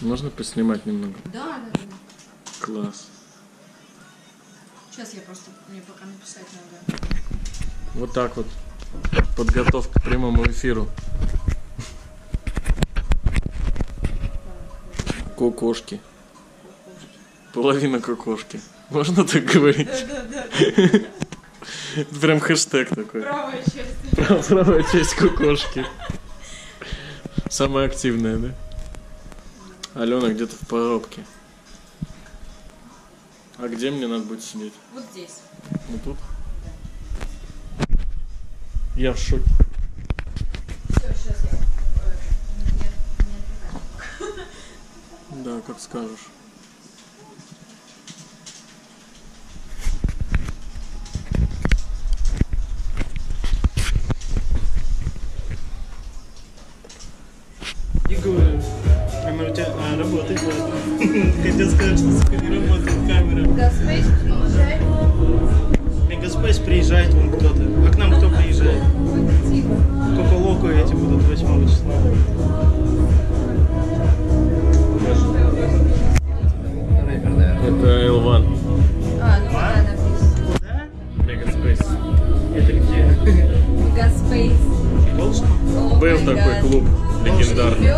Можно поснимать немного? Да, да, да. Класс. Сейчас я просто, мне пока написать надо. Вот так вот. Подготовка к прямому эфиру. Кокошки. Половина кокошки. Можно так говорить? Да, да, да. Прям хэштег такой. Правая часть. Правая часть кокошки. Самая активная, да? Алена где-то в поробке. А где мне надо будет сидеть? Вот здесь. Вот тут? Да. Я в шоке. Все, сейчас я... Нет. Да, как скажешь. И говорю, она у тебя работает. Хотел сказать, что сука не работает камера. Мегасpace приезжает. Мегасpace приезжает вон кто-то. А к нам кто приезжает? Ко-ко эти будут 8 числа. Это L1. А, ну да, написано. Куда? Мегасpace. Это где? Мегасpace. Волжский? Был такой клуб. Легендарный.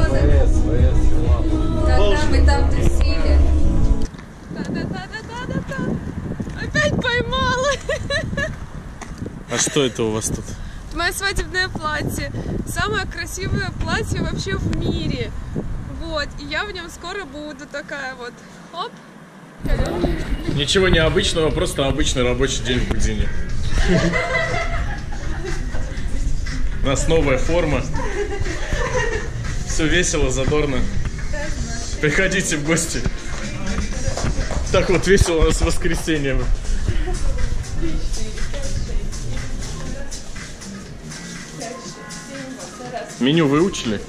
Тогда мы там тусили. Та-та-та-та-та-та-та. Опять поймала. А что это у вас тут? Мое свадебное платье. Самое красивое платье вообще в мире. Вот. И я в нем скоро буду такая вот. Оп. Ничего необычного, просто обычный рабочий день в Гудини. У нас новая форма. Все весело, задорно. Приходите в гости. Так вот весело у нас в воскресенье. Меню выучили?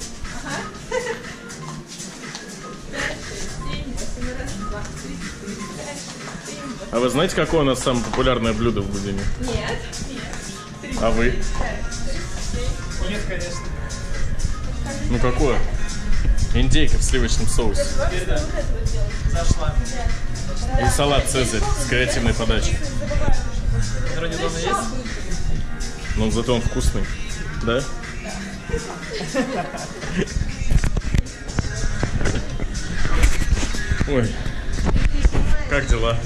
А вы знаете, какое у нас самое популярное блюдо в Гудини? Нет. А вы? Нет, конечно. Ну какое? Индейка в сливочном соусе. И салат «Цезарь» с креативной подачей. Но зато он вкусный. Да? Ой. Как дела?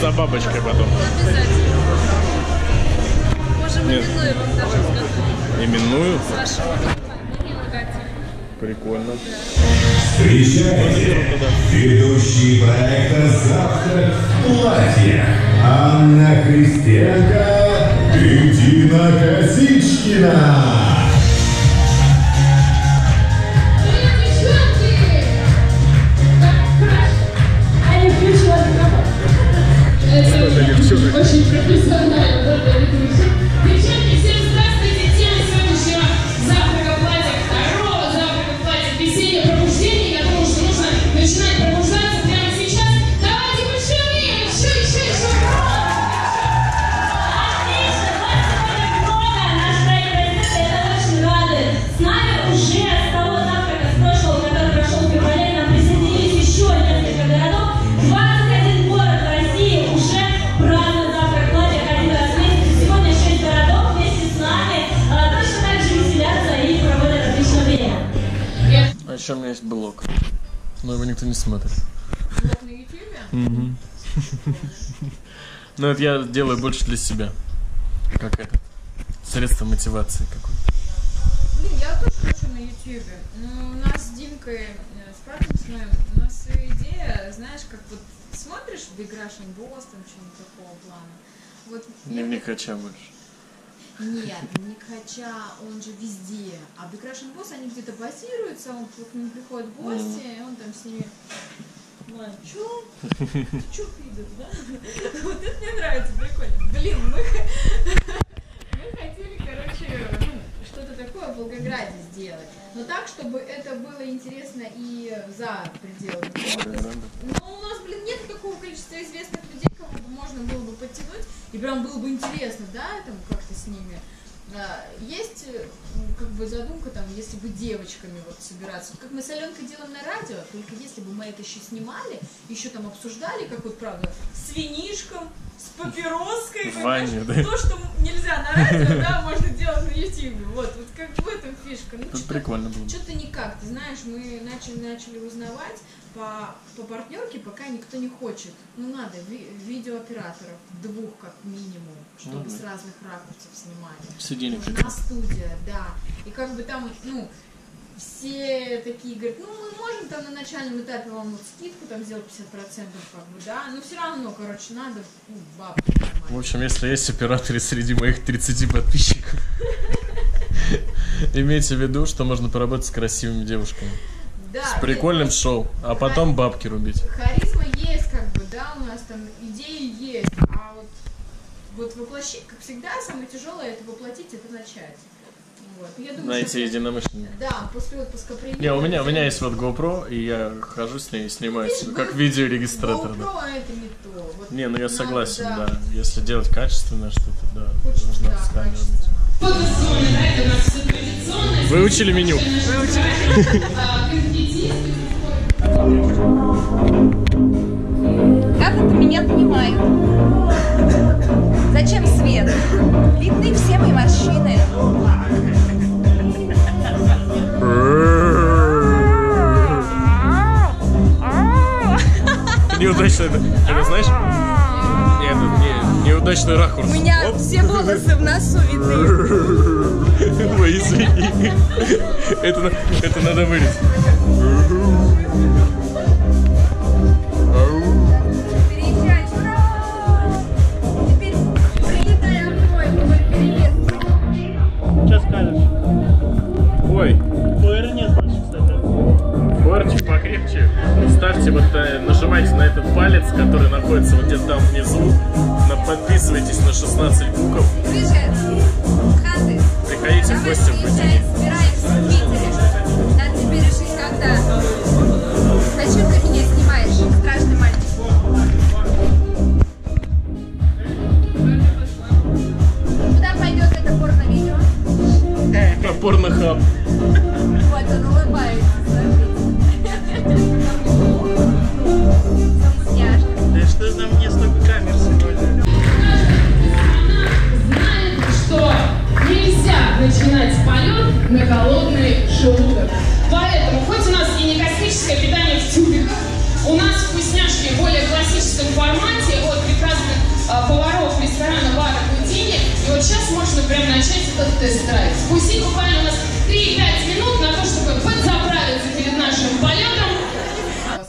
За бабочкой потом. Обязательно. Можем именную вам даже сказать. Именную? Прикольно. Встречайте ведущий проекта «Завтрак в платье» Анна Костенко и Дина Косичкина. Очень профессионально, да, ведущий. Девчонки, всем здравствуйте. Тема сегодняшнего завтрака в платьях, второго завтрака в платьях, весеннее пробуждение, потому что нужно начинать пробуждаться прямо сейчас. Давайте большие, еще. Отлично, платье года, наш проект «Простит», это очень радует. С нами уже с того завтрака с прошлого, который прошел в феврале, нам присоединились еще несколько городов. 21 город в России уже празднует. Еще у меня есть блог, но его никто не смотрит. Блог на ютубе? Ну это я делаю больше для себя, как это, средство мотивации какое-то. Блин, я тоже хочу на ютубе, но у нас с Динкой, у нас идея, знаешь, как вот смотришь Big Russian Boss, там что-нибудь такого плана. Вот, мне Никача больше. Нет, Никача, он же везде. А Big Russian Boss, они где-то базируются, он к ним приходит в гости, и он там с ними... Ладно, чё? Чё идут, да? Вот это мне нравится, прикольно. Блин, мы хотели, короче, что-то такое в Волгограде сделать. Но так, чтобы это было интересно и за пределами. Но у нас, блин, нет такого количества известных людей, кого бы можно было бы подтянуть. И прям было бы интересно, да, там как-то с ними. Есть как бы задумка, там, если бы девочками вот собираться, как мы с Аленкой делаем на радио, только если бы мы это еще снимали, еще там обсуждали, как вот правда, с винишком, с папироской, ваня, да? То, что нельзя на радио, да, можно делать на ютубе, вот, вот как в этом фишка. Ну, тут что-то, прикольно было. Что-то никак, ты знаешь, мы начали узнавать по партнерке, пока никто не хочет. Ну надо видеооператоров, двух как минимум, чтобы с разных ракурсов снимали. На студия, да. И как бы там, ну, все такие говорят, ну, мы можем там на начальном этапе вам вот скидку там сделать 50%, как бы, да, но все равно, короче, надо бабки снимать. В общем, если есть операторы среди моих 30 подписчиков, имейте в виду, что можно поработать с красивыми девушками. С прикольным шоу, а потом бабки рубить. Харизма есть, как бы, да, у нас там идеи есть, а вот воплощить, как всегда, самое тяжелое — это воплотить, это начать. Вот. Я думаю, найти единомышленника. Да, после отпуска приеду. Не, у меня есть вот GoPro, и я хожу с ней и снимаю, видишь, как видеорегистратор. GoPro, да. Это не то. Вот не, ну я согласен, да. Да. Если делать качественное что-то, да, нужно камеру. Выучили меню. Как это меня понимают? Зачем свет? Видны все мои морщины. Неудачно это знаешь? Нет, неудачный ракурс. У меня все волосы в носу видны. Ой, извини. Это надо вырезать. Ставьте, вот нажимайте на этот палец, который находится вот где-то там внизу. Подписывайтесь на 16 букв. Приходите в гости в Гудини. Надо тебе решить, когда. Зачем ты меня снимаешь, страшный мальчик? Куда пойдет это порно-видео? На порнохаб. Вот он улыбается. Да что за мне столько камер сегодня? Она знает, что нельзя начинать полет на голодный желудок. Поэтому, хоть у нас и не космическое питание в тюбиках, у нас вкусняшки в более классическом формате от прекрасных поваров ресторана бара Гудини. И вот сейчас можно прям начать этот тест-драйв. Вкусить буквально у нас 3-5 минут на то, чтобы подзаправиться перед нашим полетом.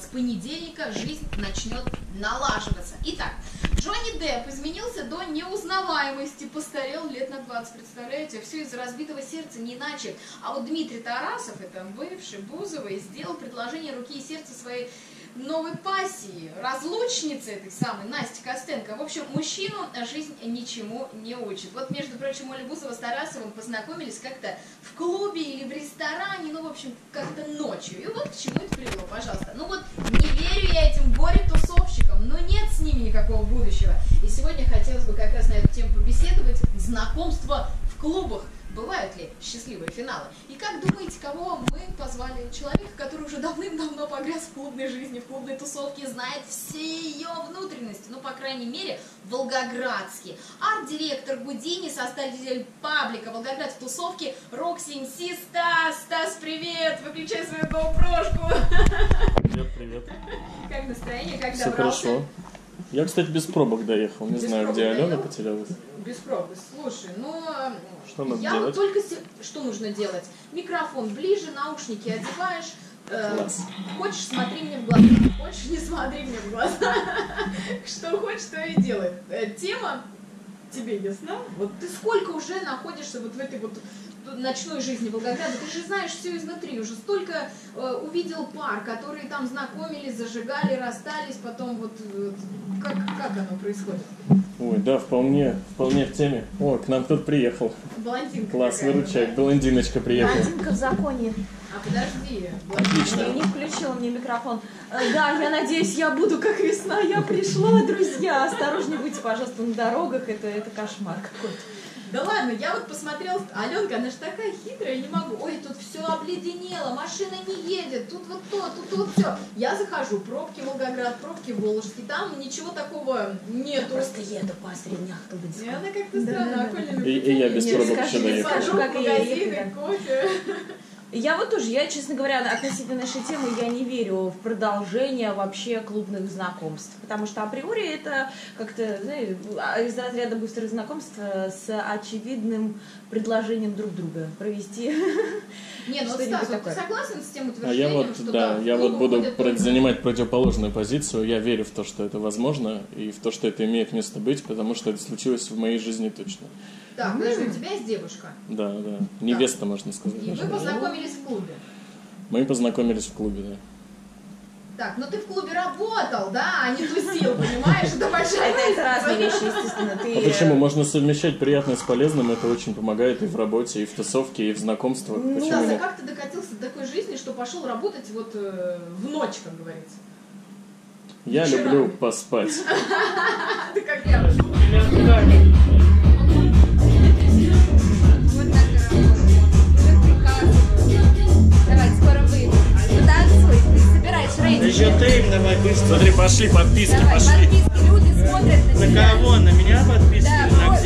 С понедельника жизнь начнет налаживаться. Итак, Джонни Депп изменился до неузнаваемости, постарел лет на 20, представляете? Все из-за разбитого сердца, не иначе. А вот Дмитрий Тарасов, это бывший Бузовой, сделал предложение руки и сердца своей новой пассии, разлучницы этой самой, Насти Костенко. В общем, мужчину жизнь ничему не учит. Вот, между прочим, Ольга Бузова с Тарасовым познакомились как-то в клубе или в ресторане, ну, в общем, как-то ночью. И вот к чему это привело, пожалуйста. Ну вот, не верю я этим горе-тусовщикам, но нет с ними никакого будущего. И сегодня хотелось бы как раз на эту тему побеседовать. Знакомство в клубах. Бывают ли счастливые финалы? И как думаете, кого мы позвали? Человека, который уже давным-давно погряз в клубной жизни, в клубной тусовке, знает все ее внутренности, ну, по крайней мере, волгоградский. Арт-директор Гудини, составитель паблика «Волгоград в тусовке» Рокси МС. Стас, привет! Выключай свою GoPro-шку. Привет, привет. Как настроение, как добрался? Все хорошо. Я, кстати, без пробок доехал, не знаю, где Алена потерялась. Без пробок, слушай, ну... Что надо делать? Вот только... Что нужно делать? Микрофон ближе, наушники одеваешь, хочешь — смотри мне в глаза, хочешь — не смотри мне в глаза. Что хочешь, то и делай. Тема тебе ясна? Вот ты сколько уже находишься вот в этой вот ночной жизни Волгограда, ты же знаешь все изнутри, уже столько увидел пар, которые там знакомились, зажигали, расстались, потом вот, как оно происходит? Ой, да, вполне в теме. О, к нам кто-то приехал. Блондинка. Класс, выручай, блондиночка приехала. Блондинка в законе. А подожди, блондиночка. Я не включила мне микрофон. Да, я надеюсь, я буду как весна, я пришла, друзья. Осторожнее будьте, пожалуйста, на дорогах, это кошмар какой-то. Да ладно, я вот посмотрела, Аленка, она же такая хитрая, я не могу. Ой, тут все обледенело, машина не едет, тут вот то, тут вот все. Я захожу, пробки Волгоград, пробки Волжский, там ничего такого нету. Я просто еду по среднях туда. И она как-то странно, да. И я без пробок еще доехала. Я скажу, как я еду, кофе. Я вот тоже, честно говоря, относительно нашей темы, я не верю в продолжение вообще клубных знакомств, потому что априори это как-то, знаете, из разряда быстрых знакомств с очевидным предложением друг друга провести. Не, ну Стас, вот ты согласен с тем утверждением, я вот буду занимать противоположную позицию, я верю в то, что это возможно, и в то, что это имеет место быть, потому что это случилось в моей жизни точно. Так, подожди, у тебя есть девушка? Да, да, невеста, можно сказать. И вы познакомились в клубе? Мы познакомились в клубе, да. Так, ну ты в клубе работал, да, а не тусил, понимаешь? Это большая разница. Это разные вещи, естественно. А почему? Можно совмещать приятное с полезным, это очень помогает и в работе, и в тусовке, и в знакомствах. Ну да, а как ты докатился до такой жизни, что пошел работать вот в ночь, как говорится? Я люблю поспать. Ты как я. Еще тейм давай быстро. Смотри, пошли, подписки, давай, пошли. Подписки, люди смотрят на тебя. На кого? На меня подписки? Да, на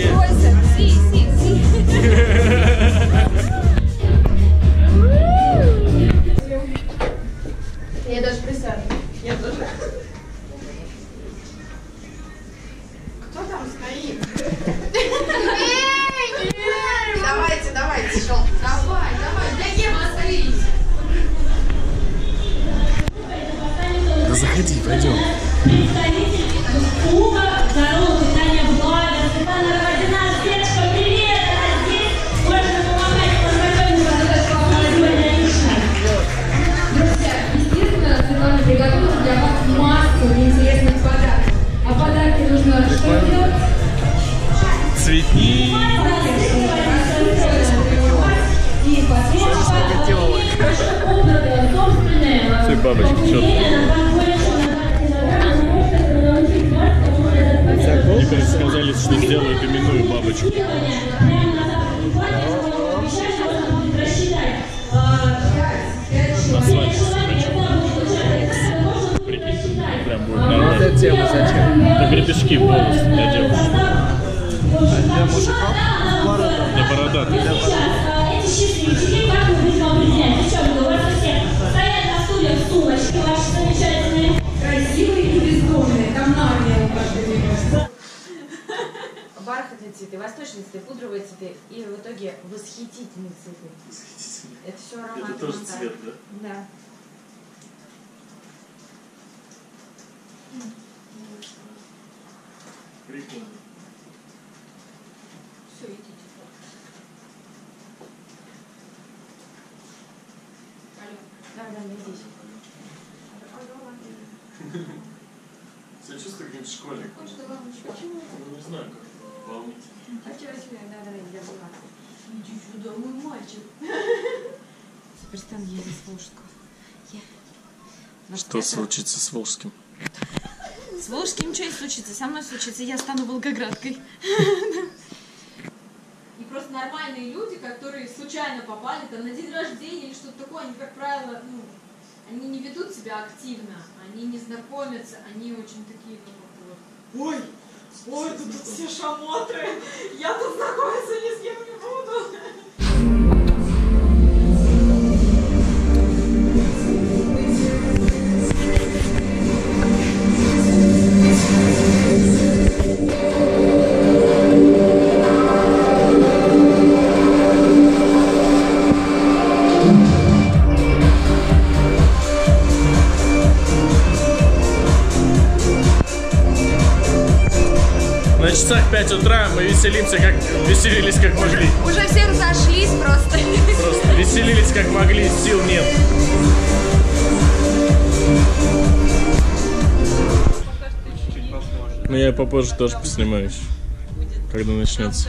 где? Я даже присяду. Я тоже. Кто там стоит? Давайте, давайте, шел. Давай, давай, для Евы остались. Да заходи, пойдем. Куба, здорово, питание в благо. Светлана Родина, Светочка, привет, а здесь можно помогать, познакомиться, потому что сегодня лично. Друзья, естественно, Светлана приготовила для вас массу интересных подарков. А подарки нужно что делать? Цветни. И последнего, ты бабочка, что? Мне предсказали, что сделаю именную бабочку. Прям будет нормально. Это тема зачем? Это гребешки волосы для девушек. Для мужиков? Для бородатых. Стоят на стульях сумочки, ваши замечательные, красивые и бездомные. Там наглые каждый. Бархатные цветы, восточные цветы, пудровые цветы и в итоге восхитительные цветы. Восхитительные. Это все ароматно. Это тоже цвет, да? Да. Прикольно. Все, идите. Алло. Да, я здесь. Себя чувствую каким-то школьником. Почему? Ну, не знаю, как. А вчера сегодня, да, я была. Иди сюда, мой мальчик. Перестань ездить с Волжского. Что случится с Волжским? С Волжским ничего не случится, со мной случится, я стану волгоградкой. И просто нормальные люди, которые случайно попали там на день рождения или что-то такое, они, как правило, ну, они не ведут себя активно, они не знакомятся, они очень такие, как вот... Ой! Ой, тут все шамотры. Я тут знакомиться ни с кем не буду. часах 5 утра мы веселимся, как веселились, как могли. Уже все разошлись просто. Просто веселились, как могли, сил нет. Ну я попозже тоже поснимаюсь, когда начнется.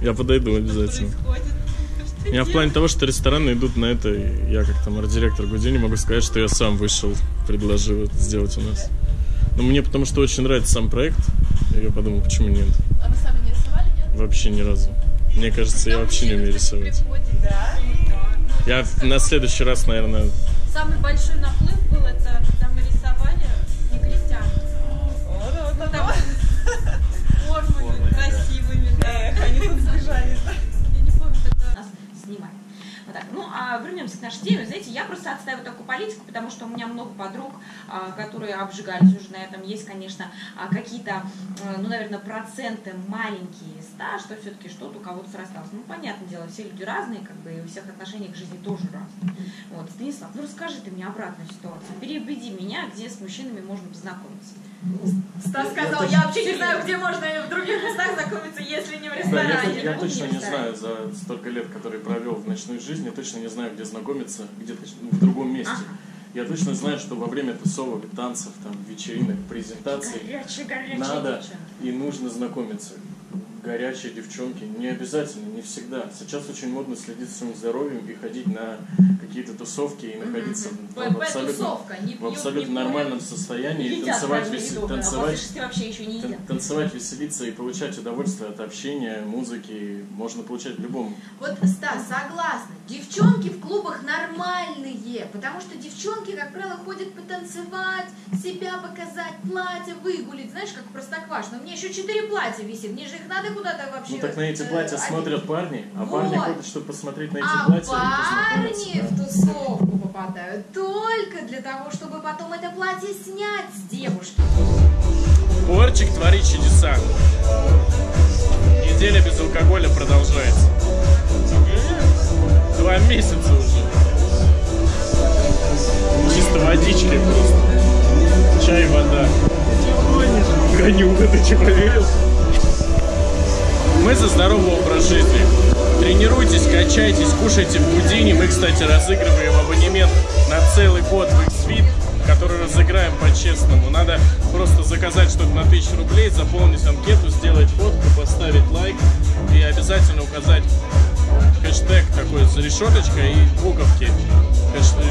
Я подойду обязательно. Я в плане того, что рестораны идут на это, и я как там арт-директор Гудини могу сказать, что я сам вышел, предложил это сделать у нас. Но мне потому что очень нравится сам проект, и я подумал, почему нет. А вы сами не рисовали, нет? Вообще ни разу. Мне кажется, я вообще не умею рисовать. Я на следующий раз, наверное... Самый большой наплыв был, это когда мы рисовали негритян. Формами красивыми. Они тут сбежали. Вот так. Ну, а вернемся к нашей теме. Знаете, я просто отстаиваю такую политику, потому что у меня много подруг, которые обжигались уже на этом. Есть, конечно, какие-то, ну, наверное, проценты маленькие, да, что все-таки что-то у кого-то срасталось. Ну, понятное дело, все люди разные, как бы, и у всех отношения к жизни тоже разные. Вот, Станислав, ну, расскажи ты мне обратную ситуацию. Переубеди меня, где с мужчинами можно познакомиться. Стас сказал, я вообще не знаю, где можно в других местах знакомиться, если не в ресторане. Я точно не знаю, за столько лет, которые провел в ночной жизни, я точно не знаю, где знакомиться, где-то в другом месте. Я точно знаю, что во время тусовок, танцев, там, вечеринок, презентаций надо и нужно знакомиться. Горячие девчонки, не обязательно, не всегда. Сейчас очень модно следить за своим здоровьем и ходить на какие-то тусовки и находиться в абсолютно нормальном состоянии, танцевать, веселиться и получать удовольствие от общения, музыки. Можно получать в любом. Вот, Стас, согласна. Девчонки в клубах нормальные, потому что девчонки, как правило, ходят потанцевать, себя показать, платье выгулить. Знаешь, как в Простоквашино. У меня еще 4 платья висит, мне же их надо куда-то вообще... Ну так на эти платья смотрят парни, а вот. Парни ходят, чтобы посмотреть на эти платья. А парни в тусовку попадают только для того, чтобы потом это платье снять с девушки. Порчик творит чудеса. Неделя без алкоголя продолжается. 2 месяца уже. Чисто водички просто. Чай, вода. Гонюга, ты че проверил? Мы за здоровый образ жизни. Тренируйтесь, качайтесь, кушайте в Гудини. Мы, кстати, разыгрываем абонемент на целый год в X-Fit, который разыграем по-честному. Надо просто заказать что-то на 1000 рублей, заполнить анкету, сделать фотку, поставить лайк и обязательно указать хэштег такой с решеточкой и буковки.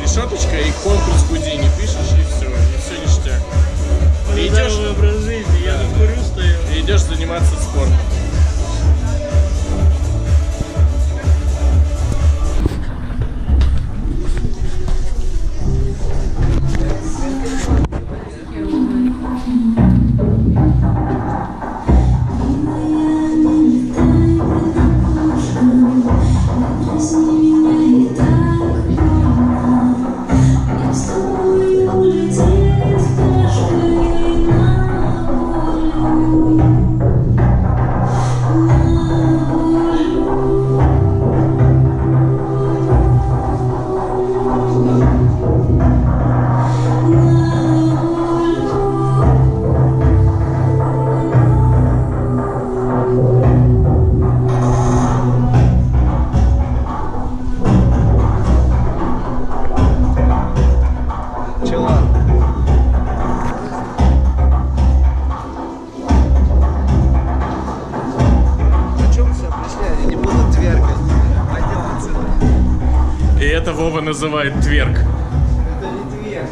Решеточка и конкурс Гудини. Пишешь и все ништяк. И идешь, и идешь заниматься спортом. Называет тверк. Это не тверк.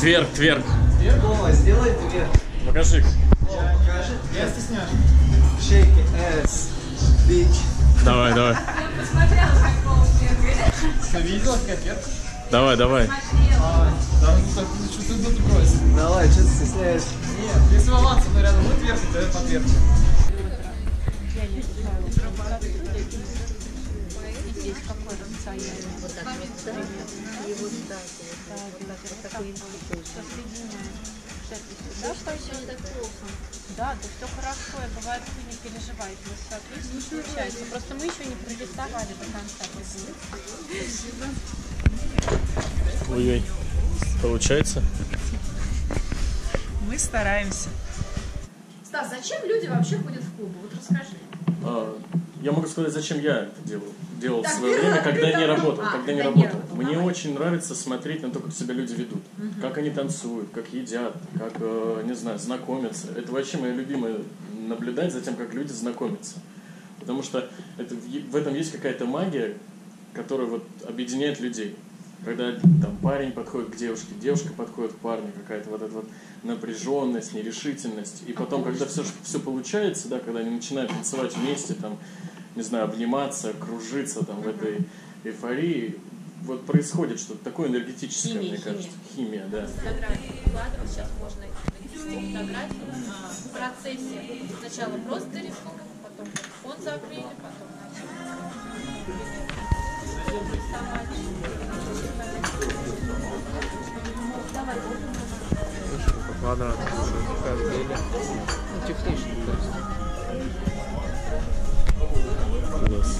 Тверк, тверк. Тверк, Вова, сделай тверк. Покажи. Вова, покажи. Я стесняюсь. Shake your ass, bitch. Давай, давай. Я посмотрела, как Вова тверкает. Ты видела, как тверк? Давай, давай. Давай, что ты стесняешь? Нет, рисоваться, но рядом будет тверк, то я потверчу. Да, да, все хорошо, я говорю, вы не переживайте, все отлично получается. Просто мы еще не прорисовали до конца. Ой-ой, получается? мы стараемся. Стас, зачем люди вообще ходят в клубы? Вот расскажи. Я могу сказать, зачем я это делал в свое время, когда не работал. Мне очень нравится смотреть на то, как себя люди ведут, как они танцуют, как едят, как, не знаю, знакомятся. Это вообще мое любимое — наблюдать за тем, как люди знакомятся. Потому что это, в этом есть какая-то магия, которая вот объединяет людей. Когда там парень подходит к девушке, девушка подходит к парню, какая-то вот эта вот напряженность, нерешительность. И потом, когда все получается, да, когда они начинают танцевать вместе, там, не знаю, обниматься, кружиться там в этой эйфории, вот происходит что-то такое энергетическое, мне кажется. Химия, да. Сейчас можно фотографию в процессе. Сначала просто рисунок, потом фон закрыли, потом начали рисовать. Квадрат, каждый день. Ну, технично, да. Класс.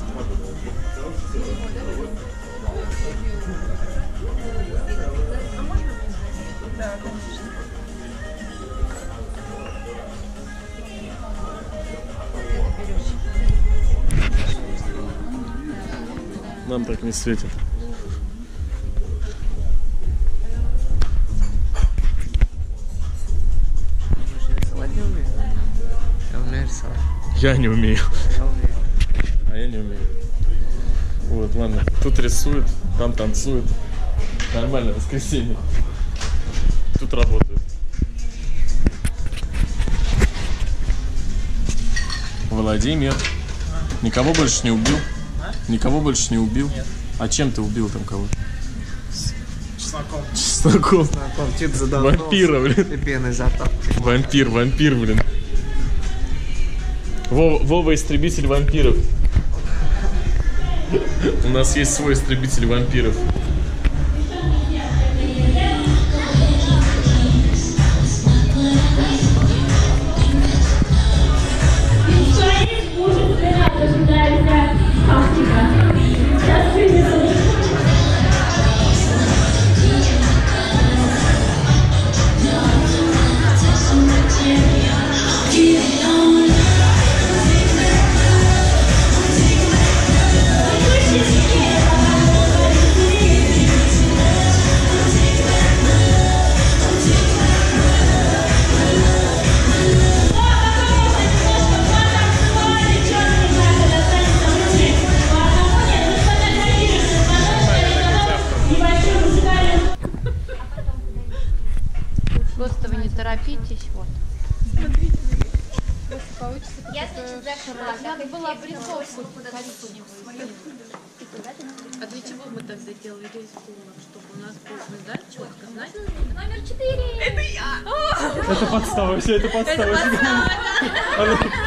А можно? Да, конечно. Нам так не светит. Я не умею. Вот, ладно. Тут рисуют, там танцуют. Нормально, воскресенье. Тут работают. Владимир. Никого больше не убил? Никого больше не убил? Нет. А чем ты убил там кого-то? Чесноком. Чесноком. Тип задолбался. Вампира, блин. И пеной изо рта. Вампир, блин. Вова истребитель вампиров. У нас есть свой истребитель вампиров.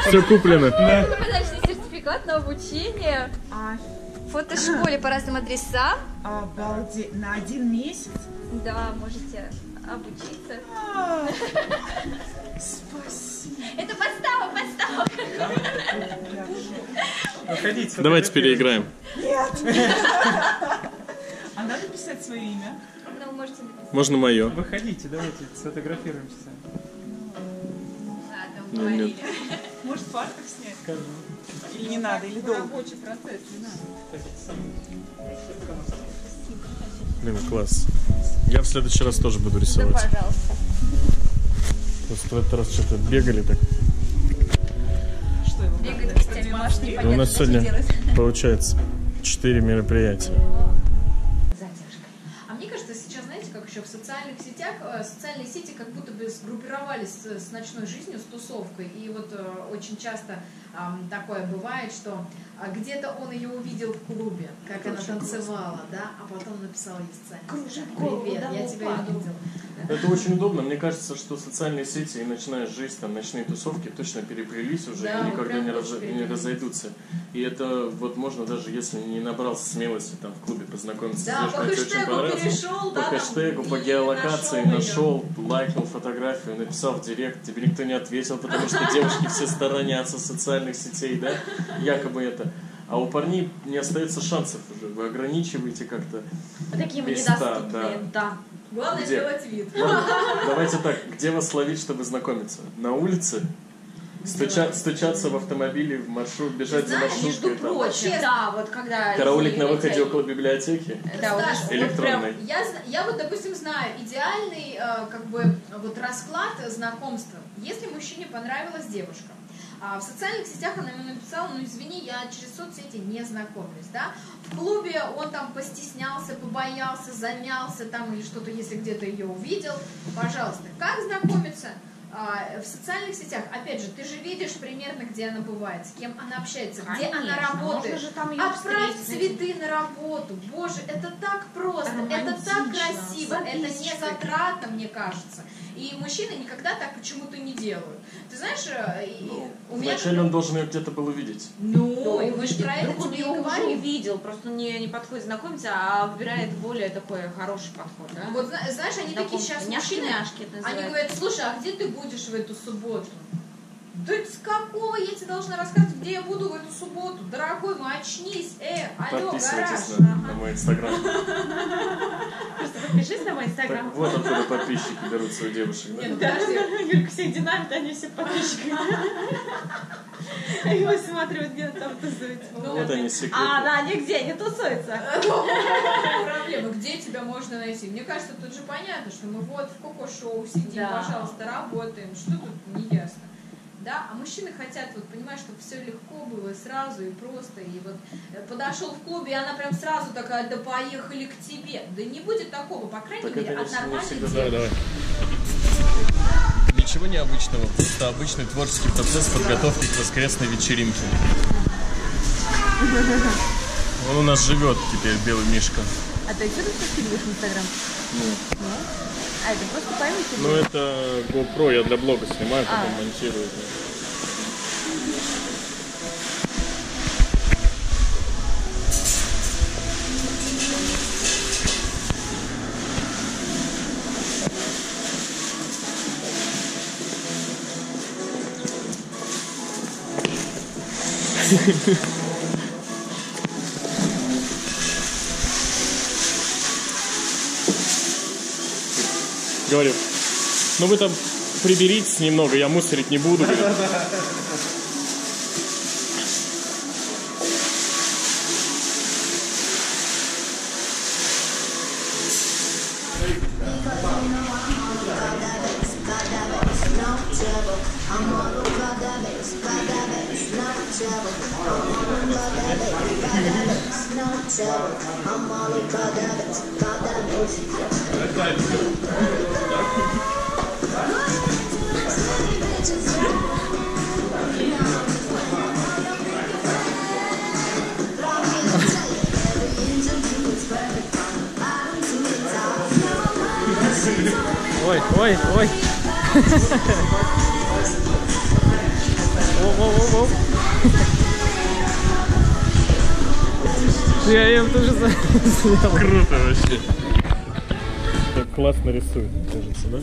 Все куплено. Да. Сертификат на обучение. В фотошколе по разным адресам. Обалдеть. На 1 месяц? Да, можете обучиться. Спасибо. Это подстава. Выходите. Давайте переиграем. Нет. А надо писать свое имя? Можно мое. Выходите, давайте сфотографируемся. Ну, нет. Может, в парках снять? Скажу. Или не надо, или долго? Рабочий процесс, не надо. Блин, класс. Я в следующий раз тоже буду рисовать. Да, пожалуйста. Просто в этот раз что-то бегали так. Что его бегать с теми машинами? У нас сегодня делать. Получается 4 мероприятия. Еще в социальных сетях, социальные сети как будто бы сгруппировались с ночной жизнью, с тусовкой. И вот очень часто такое бывает, что где-то он ее увидел в клубе, как она танцевала, да, а потом написал ей в социальных сетях: «Привет, я тебя видел». Это очень удобно. Мне кажется, что социальные сети и ночная жизнь, там, ночные тусовки точно переплелись уже, да, и никогда не разойдутся. И это вот можно, даже если не набрался смелости там в клубе познакомиться, да, с девушкой, очень понравилось, по хэштегу, по геолокации нашел, лайкнул фотографию, написал в директ, тебе никто не ответил, потому что девушки все сторонятся социальных сетей, да, якобы это. А у парней не остается шансов уже, вы ограничиваете как-то места. Такие мы недоступные, да. Главное сделать вид. Давайте так, где вас ловить, чтобы знакомиться? На улице? Стучаться в автомобиле, в маршрут, бежать за маршруткой. Между прочим, да, вот когда... Караулить на выходе около библиотеки? Да, электронной. Я вот, допустим, знаю идеальный как бы вот расклад знакомства. Если мужчине понравилась девушка, в социальных сетях она ему написала: ну извини, я через соцсети не знакомлюсь, да? В клубе он там постеснялся, побоялся, замялся там или что-то, если где-то ее увидел. Пожалуйста, как знакомиться? В социальных сетях, опять же, ты же видишь примерно, где она бывает, с кем она общается, конечно, где она работает. Же там отправь цветы на работу. Боже, это так просто, это так красиво, это не затратно, мне кажется. И мужчины никогда так почему-то не делают. Ты знаешь, вначале он должен ее где-то был увидеть. Ну, и вы же про это тебе и говорили. Видел, просто не подходит знакомиться, а выбирает более такой хороший подход. Да? Вот знаешь, они такие сейчас мужчины, они говорят: слушай, а где ты будешь в эту субботу? Да с какого я тебе должна рассказывать, где я буду в эту субботу? Дорогой мой, очнись, алло, гараж. Подписывайтесь на мой инстаграм. Просто подпишись на мой инстаграм. Вот откуда подписчики берут своих девушек. Нет, подожди, Юлька всех динамит, они все подписчики. Его смотрят, где там тусуются. А, да, нигде не тусуются. Проблема, где тебя можно найти? Мне кажется, тут же понятно, что мы вот в КО-КО ШОУ сидим, пожалуйста, работаем. Что тут не ясно? Да, а мужчины хотят, вот понимаешь, чтобы все легко было, сразу и просто. И вот подошел в клубе, и она прям сразу такая: да поехали к тебе. Да не будет такого, по крайней мере, от нормальной девушки. Ничего необычного, просто обычный творческий процесс подготовки к воскресной вечеринке. Он у нас живет теперь, белый мишка. А ты отсюда скидываешь в инстаграм? Нет. А это просто память? Ну это GoPro, я для блога снимаю, потом монтирую. Говорю: ну вы там приберитесь немного, я мусорить не буду. Ой, ой, ой. О-о-о-о. Я им тоже заснял. Круто вообще. Так классно рисует, кажется, да?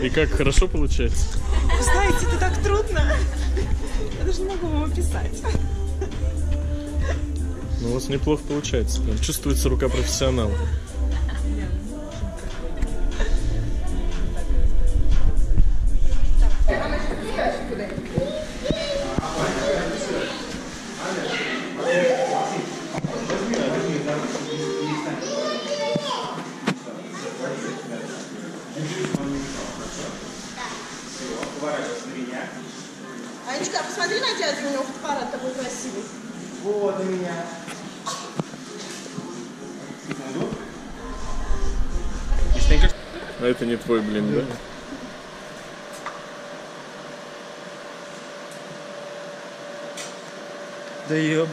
И как хорошо получается? Знаете, это так трудно. Я даже не могу его описать. Ну у вас неплохо получается. Прям чувствуется рука профессионала. Анечка, посмотри на тебя, у него фотоаппарат такой красивый. Вот у меня. А это не твой, блин, да? Да ёп.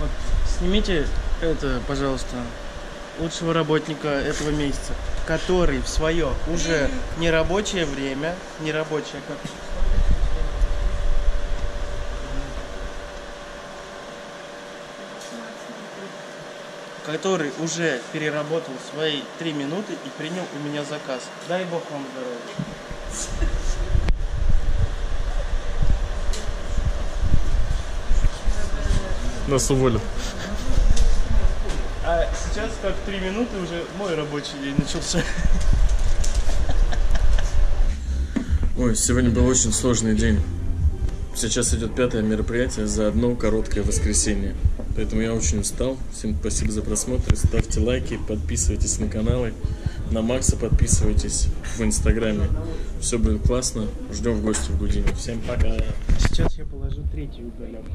Вот, снимите это, пожалуйста, лучшего работника этого месяца, который в свое уже нерабочее время, как... который уже переработал свои 3 минуты и принял у меня заказ. Дай бог вам здоровья. Нас уволят. А сейчас как 3 минуты уже мой рабочий день начался. Ой, сегодня был очень сложный день. Сейчас идет 5-е мероприятие за одно короткое воскресенье. Поэтому я очень устал. Всем спасибо за просмотр. Ставьте лайки, подписывайтесь на каналы. На Макса подписывайтесь в Инстаграме. Все будет классно. Ждем в гости в Гудини. Всем пока. Сейчас я положу 3-й уголек.